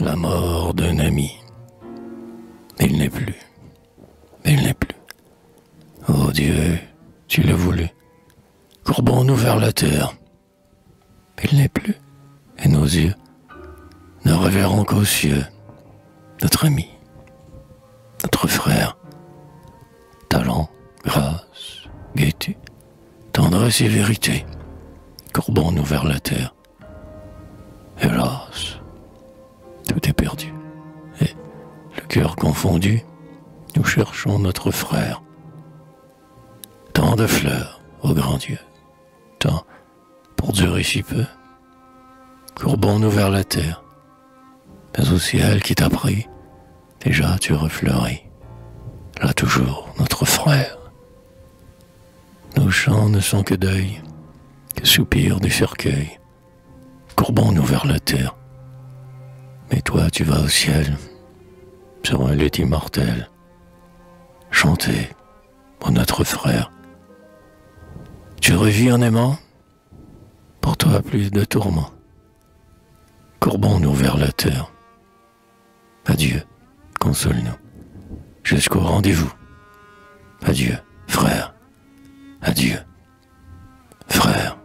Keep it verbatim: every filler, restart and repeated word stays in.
la mort d'un ami. Il n'est plus. Il n'est plus. Oh Dieu, tu l'as voulu. Courbons-nous vers la terre. Il n'est plus. Et nos yeux ne reverront qu'aux cieux. Notre ami, notre frère, talent, grâce, gaieté, tendresse et vérité, courbons-nous vers la terre. Hélas, tout est perdu, et, le cœur confondu, nous cherchons notre frère. Tant de fleurs, ô grand Dieu, tant pour durer si peu, courbons-nous vers la terre. Mais au ciel qui t'a pris, déjà tu refleuris, là toujours notre frère. Nos chants ne sont que deuil, que soupirs du cercueil, courbons-nous vers la terre. Mais toi tu vas au ciel, sur un lit immortel, chanter pour notre frère. Tu revis en aimant, pour toi plus de tourments, courbons-nous vers la terre. Adieu, console-nous, jusqu'au rendez-vous. Adieu, frère. Adieu, frère.